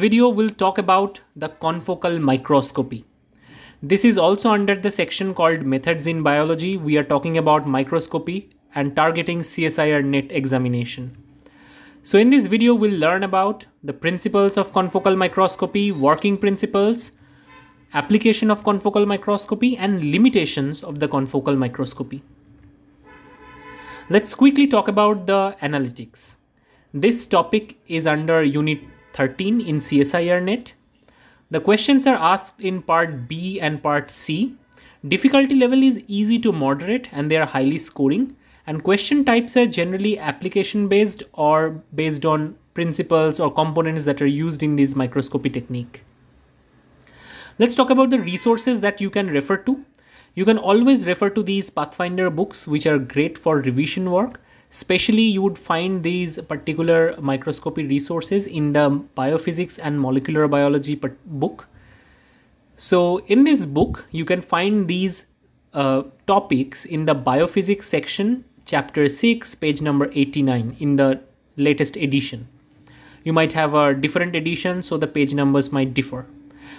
video, we'll talk about the confocal microscopy. This is also under the section called Methods in Biology. We are talking about microscopy and targeting CSIR NET examination. So in this video, we'll learn about the principles of confocal microscopy, working principles, application of confocal microscopy, and limitations of the confocal microscopy. Let's quickly talk about the analytics. This topic is under Unit 13 in CSIR NET. The questions are asked in Part B and Part C. Difficulty level is easy to moderate and they are highly scoring. And question types are generally application based or based on principles or components that are used in this microscopy technique. Let's talk about the resources that you can refer to. You can always refer to these Pathfinder books, which are great for revision work. Especially you would find these particular microscopy resources in the biophysics and molecular biology book. So in this book, you can find these topics in the biophysics section, chapter 6, page number 89 in the latest edition. You might have a different edition, so the page numbers might differ.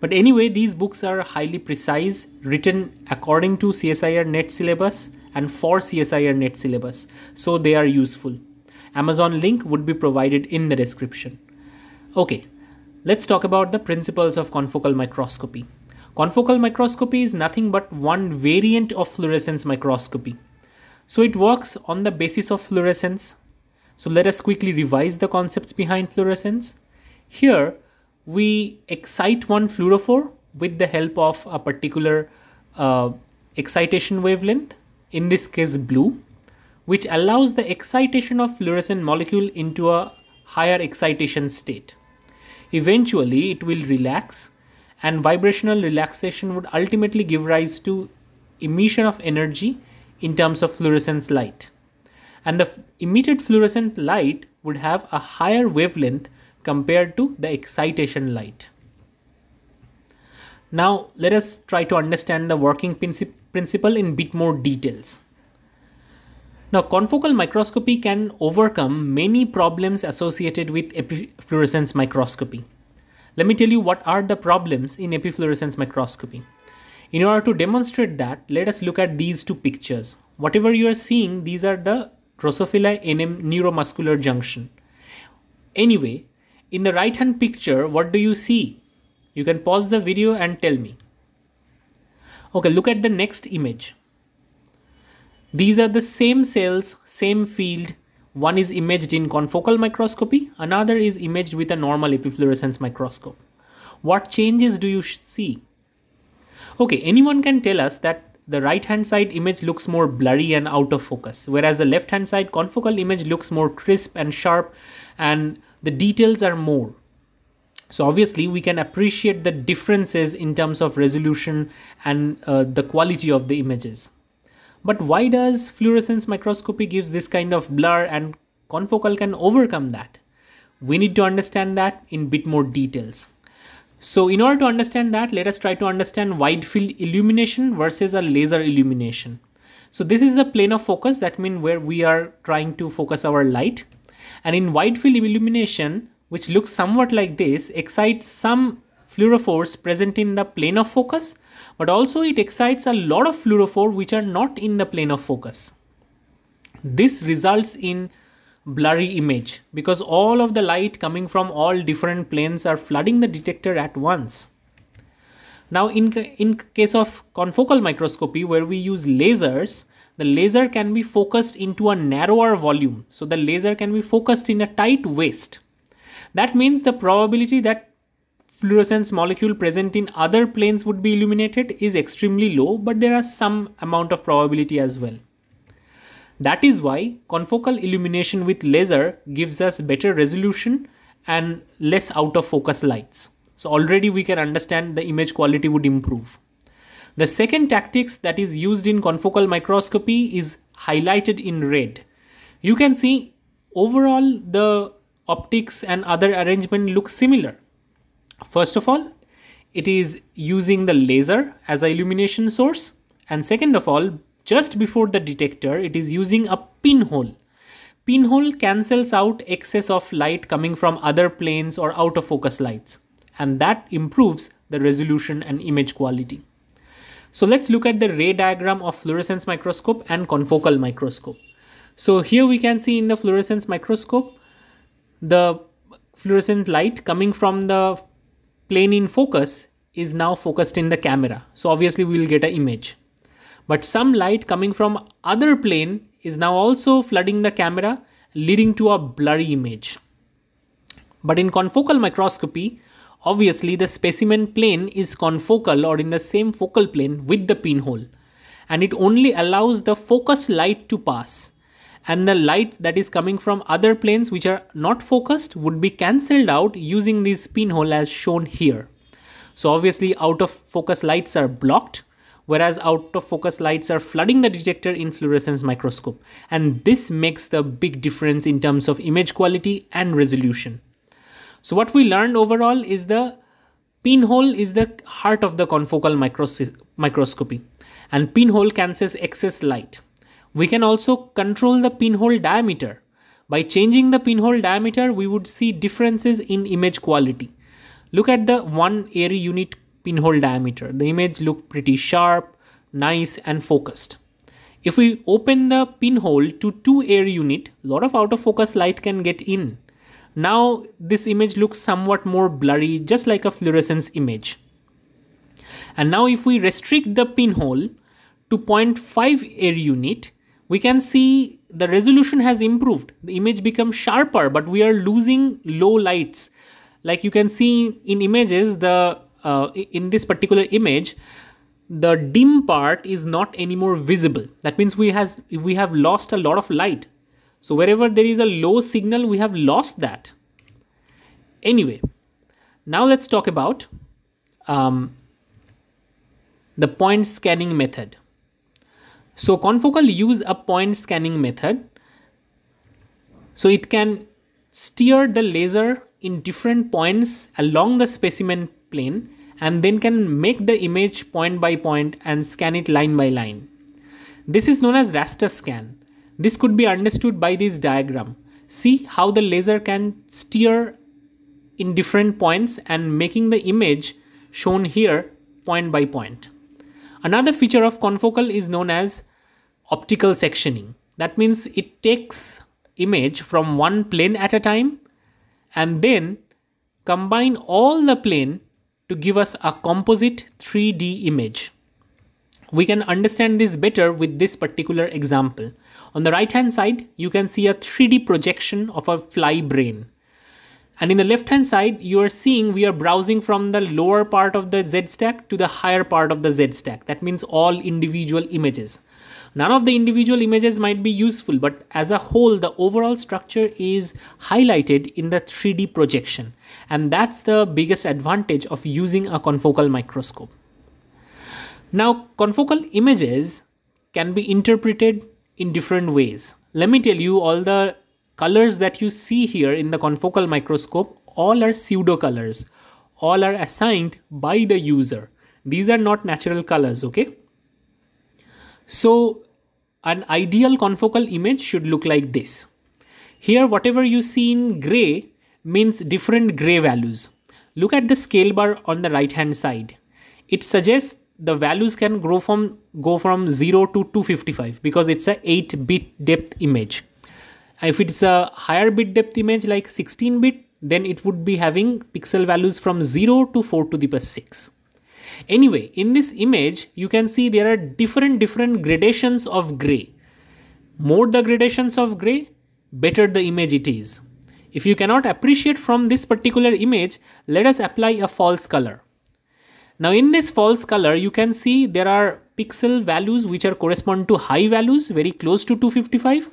But anyway, these books are highly precise, written according to CSIR NET syllabus and for CSIR NET syllabus, so they are useful. Amazon link would be provided in the description. Okay, let's talk about the principles of confocal microscopy. Confocal microscopy is nothing but one variant of fluorescence microscopy. So it works on the basis of fluorescence. So let us quickly revise the concepts behind fluorescence. Here, we excite one fluorophore with the help of a particular excitation wavelength, in this case blue, which allows the excitation of fluorescent molecule into a higher excitation state. Eventually, it will relax, and vibrational relaxation would ultimately give rise to emission of energy in terms of fluorescent light. And the emitted fluorescent light would have a higher wavelength compared to the excitation light. Now let us try to understand the working principle in bit more details. Now confocal microscopy can overcome many problems associated with epifluorescence microscopy. Let me tell you what are the problems in epifluorescence microscopy. In order to demonstrate that, let us look at these two pictures. Whatever you are seeing, these are the Drosophila NM neuromuscular junction. Anyway, in the right hand picture, what do you see? You can pause the video and tell me. Okay, look at the next image. These are the same cells, same field. One is imaged in confocal microscopy, another is imaged with a normal epifluorescence microscope. What changes do you see? Okay, anyone can tell us that the right hand side image looks more blurry and out of focus, whereas the left hand side confocal image looks more crisp and sharp and the details are more. So obviously we can appreciate the differences in terms of resolution and the quality of the images. But why does fluorescence microscopy gives this kind of blur and confocal can overcome that? We need to understand that in bit more details. So in order to understand that, let us try to understand wide field illumination versus a laser illumination. So this is the plane of focus, that means where we are trying to focus our light. And in wide field illumination, which looks somewhat like this, excites some fluorophores present in the plane of focus, but also it excites a lot of fluorophores which are not in the plane of focus. This results in blurry image because all of the light coming from all different planes are flooding the detector at once. Now in case of confocal microscopy, where we use lasers, the laser can be focused into a narrower volume. So the laser can be focused in a tight waist. That means the probability that fluorescence molecule present in other planes would be illuminated is extremely low, but there are some amount of probability as well. That is why confocal illumination with laser gives us better resolution and less out of focus lights. So already we can understand the image quality would improve. The second tactics that is used in confocal microscopy is highlighted in red. You can see overall the optics and other arrangement look similar. First of all, it is using the laser as an illumination source, and second of all, just before the detector, it is using a pinhole. Pinhole cancels out excess of light coming from other planes or out of focus lights, and that improves the resolution and image quality. So let's look at the ray diagram of fluorescence microscope and confocal microscope. So here we can see in the fluorescence microscope, the fluorescent light coming from the plane in focus is now focused in the camera. So obviously we will get an image. But some light coming from other plane is now also flooding the camera, leading to a blurry image. But in confocal microscopy, obviously the specimen plane is confocal or in the same focal plane with the pinhole, and it only allows the focus light to pass, and the light that is coming from other planes which are not focused would be cancelled out using this pinhole as shown here. So obviously out of focus lights are blocked, whereas out of focus lights are flooding the detector in fluorescence microscope, and this makes the big difference in terms of image quality and resolution. So what we learned overall is the pinhole is the heart of the confocal microscopy, and pinhole cancels excess light. We can also control the pinhole diameter. By changing the pinhole diameter, we would see differences in image quality. Look at the 1 area unit pinhole diameter. The image looked pretty sharp, nice and focused. If we open the pinhole to 2 area unit, a lot of out of focus light can get in. Now this image looks somewhat more blurry, just like a fluorescence image. And now if we restrict the pinhole to 0.5 area unit, we can see the resolution has improved. The image becomes sharper, but we are losing low lights. Like you can see in images, in this particular image, the dim part is not anymore visible. That means we have lost a lot of light. So wherever there is a low signal, we have lost that. Anyway, now let's talk about the point scanning method. So confocal use a point scanning method. So it can steer the laser in different points along the specimen plane and then can make the image point by point and scan it line by line. This is known as raster scan. This could be understood by this diagram. See how the laser can steer in different points and making the image shown here point by point. Another feature of confocal is known as optical sectioning. That means it takes image from one plane at a time and then combine all the plane to give us a composite 3D image. We can understand this better with this particular example. On the right hand side, you can see a 3D projection of a fly brain. And in the left hand side, you are seeing we are browsing from the lower part of the Z-stack to the higher part of the Z-stack. That means all individual images. None of the individual images might be useful, but as a whole, the overall structure is highlighted in the 3D projection. And that's the biggest advantage of using a confocal microscope. Now, confocal images can be interpreted in different ways. Let me tell you, all the colors that you see here in the confocal microscope, all are pseudo colors. All are assigned by the user. These are not natural colors, okay? So an ideal confocal image should look like this. Here, whatever you see in gray means different gray values. Look at the scale bar on the right hand side. It suggests the values can go from 0 to 255 because it's a 8-bit depth image. If it's a higher bit depth image like 16-bit, then it would be having pixel values from 0 to 4 to the plus 6. Anyway, in this image, you can see there are different gradations of gray. More the gradations of gray, better the image it is. If you cannot appreciate from this particular image, let us apply a false color. Now in this false color, you can see there are pixel values which are correspond to high values, very close to 255.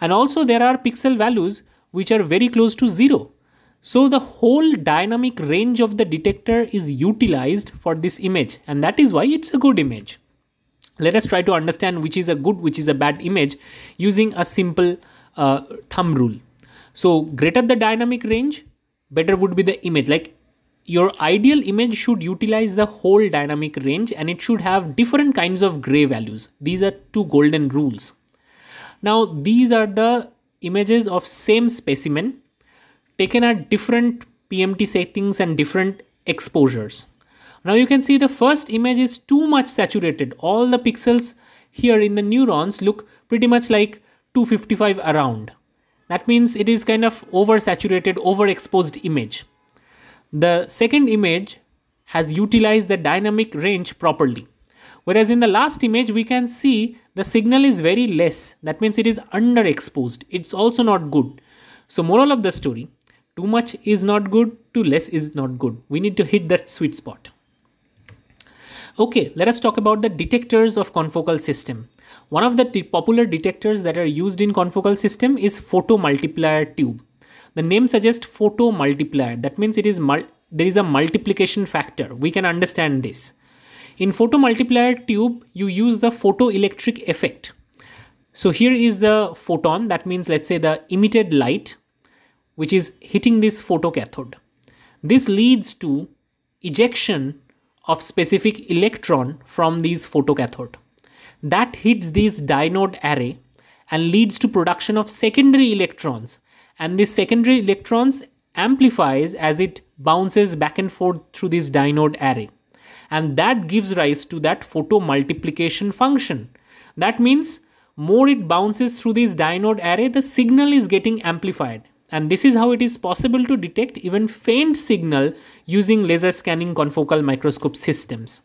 And also there are pixel values which are very close to 0. So the whole dynamic range of the detector is utilized for this image, and that is why it's a good image. Let us try to understand which is a good, which is a bad image using a simple thumb rule. So greater the dynamic range, better would be the image. Like your ideal image should utilize the whole dynamic range, and it should have different kinds of gray values. These are two golden rules. Now these are the images of same specimen taken at different PMT settings and different exposures. Now you can see the first image is too much saturated. All the pixels here in the neurons look pretty much like 255 around. That means it is kind of oversaturated, overexposed image. The second image has utilized the dynamic range properly. Whereas in the last image, we can see the signal is very less. That means it is underexposed. It's also not good. So moral of the story, too much is not good, too less is not good. We need to hit that sweet spot. Okay, let us talk about the detectors of confocal system. One of the popular detectors that are used in confocal system is photomultiplier tube. The name suggests photomultiplier. That means there is a multiplication factor. We can understand this. In photomultiplier tube, you use the photoelectric effect. So here is the photon. That means, let's say, the emitted light, which is hitting this photocathode. This leads to ejection of specific electron from these photocathode. That hits this dynode array and leads to production of secondary electrons. And this secondary electrons amplifies as it bounces back and forth through this dynode array. And that gives rise to that photomultiplication function. That means more it bounces through this dynode array, the signal is getting amplified. And this is how it is possible to detect even faint signal using laser scanning confocal microscope systems.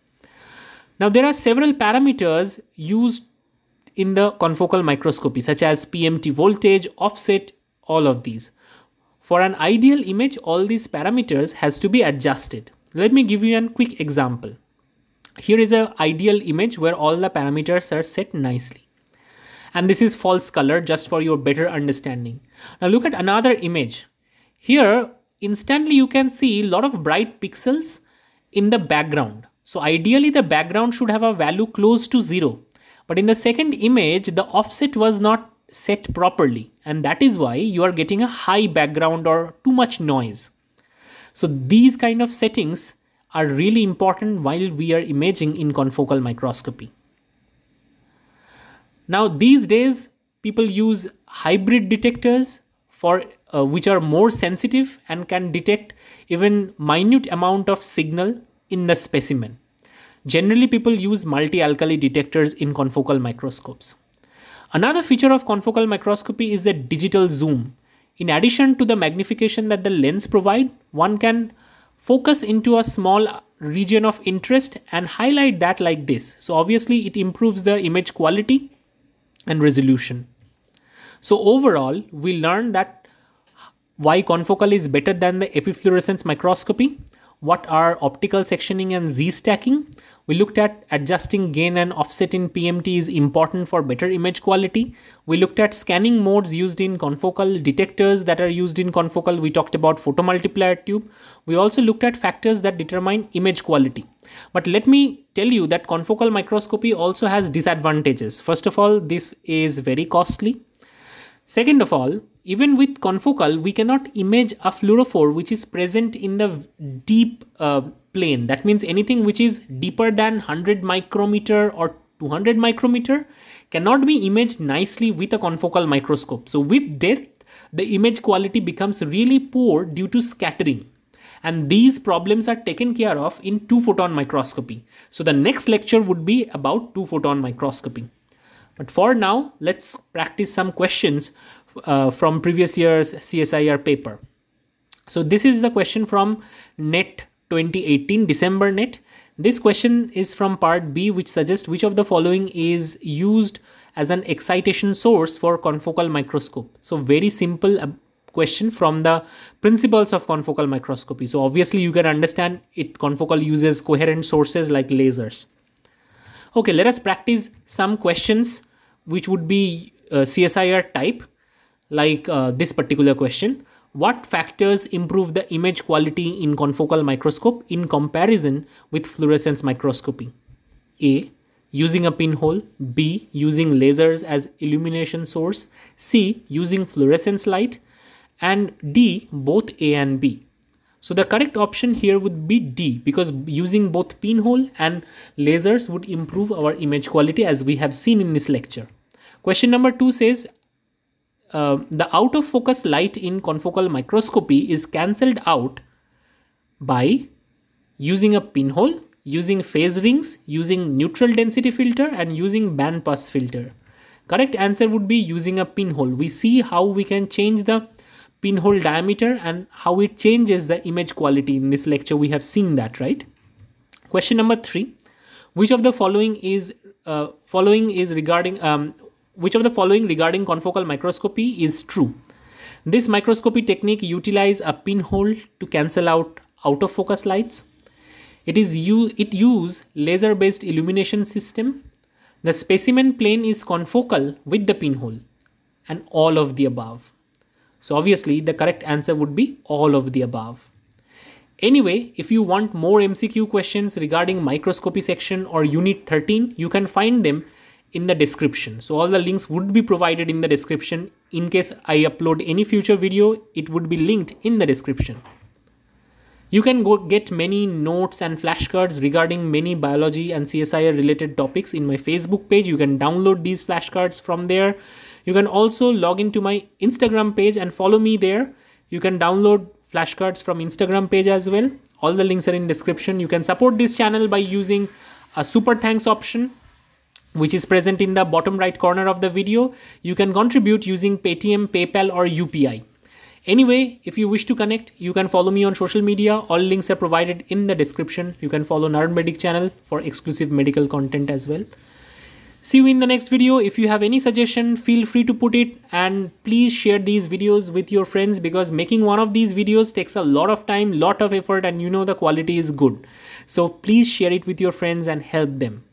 Now there are several parameters used in the confocal microscopy, such as PMT voltage, offset, all of these. For an ideal image, all these parameters has to be adjusted. Let me give you a quick example. Here is an ideal image where all the parameters are set nicely. And this is false color just for your better understanding. Now look at another image. Here, instantly you can see a lot of bright pixels in the background. So ideally the background should have a value close to 0. But in the second image, the offset was not set properly. And that is why you are getting a high background or too much noise. So these kind of settings are really important while we are imaging in confocal microscopy. Now these days, people use hybrid detectors for which are more sensitive and can detect even minute amount of signal in the specimen. Generally, people use multi-alkali detectors in confocal microscopes. Another feature of confocal microscopy is the digital zoom. In addition to the magnification that the lens provides, one can focus into a small region of interest and highlight that like this. So obviously it improves the image quality and resolution. So overall, we learned that why confocal is better than the epifluorescence microscopy, what are optical sectioning and Z-stacking. We looked at adjusting gain and offset in PMT is important for better image quality. We looked at scanning modes used in confocal, detectors that are used in confocal. We talked about photomultiplier tube. We also looked at factors that determine image quality. But let me tell you that confocal microscopy also has disadvantages. First of all, this is very costly. Second of all, even with confocal, we cannot image a fluorophore which is present in the deep plane. That means anything which is deeper than 100 micrometer or 200 micrometer cannot be imaged nicely with a confocal microscope. So with depth, the image quality becomes really poor due to scattering. And these problems are taken care of in two-photon microscopy. So the next lecture would be about two-photon microscopy. But for now, let's practice some questions from previous year's CSIR paper. So this is the question from NET 2018, December NET. This question is from part B, which suggests which of the following is used as an excitation source for confocal microscope. So very simple question from the principles of confocal microscopy. So obviously you can understand it. Confocal uses coherent sources like lasers. Okay, let us practice some questions which would be CSIR type, like this particular question. What factors improve the image quality in confocal microscope in comparison with fluorescence microscopy? A. Using a pinhole. B. Using lasers as illumination source. C. Using fluorescence light. And D. Both A and B. So the correct option here would be D, because using both pinhole and lasers would improve our image quality as we have seen in this lecture. Question number 2 says the out of focus light in confocal microscopy is cancelled out by using a pinhole, using phase rings, using neutral density filter, and using bandpass filter. Correct answer would be using a pinhole. We see how we can change the pinhole diameter and how it changes the image quality. In this lecture, we have seen that, right? Question number 3. Which of the following is regarding which of the following regarding confocal microscopy is true? This microscopy technique utilizes a pinhole to cancel out out of focus lights. It uses laser based illumination system. The specimen plane is confocal with the pinhole, and all of the above. So obviously the correct answer would be all of the above. Anyway, if you want more MCQ questions regarding microscopy section or unit 13, you can find them in the description. So all the links would be provided in the description. In case I upload any future video, it would be linked in the description. You can go get many notes and flashcards regarding many biology and CSIR related topics in my Facebook page. You can download these flashcards from there. You can also log into my Instagram page and follow me there. You can download flashcards from Instagram page as well. All the links are in description. You can support this channel by using a super thanks option, which is present in the bottom right corner of the video. You can contribute using Paytm, PayPal, or UPI. Anyway, if you wish to connect, you can follow me on social media. All links are provided in the description. You can follow Nerd Medic channel for exclusive medical content as well. See you in the next video. If you have any suggestion, feel free to put it, and please share these videos with your friends, because making one of these videos takes a lot of time, lot of effort, and you know the quality is good. So please share it with your friends and help them.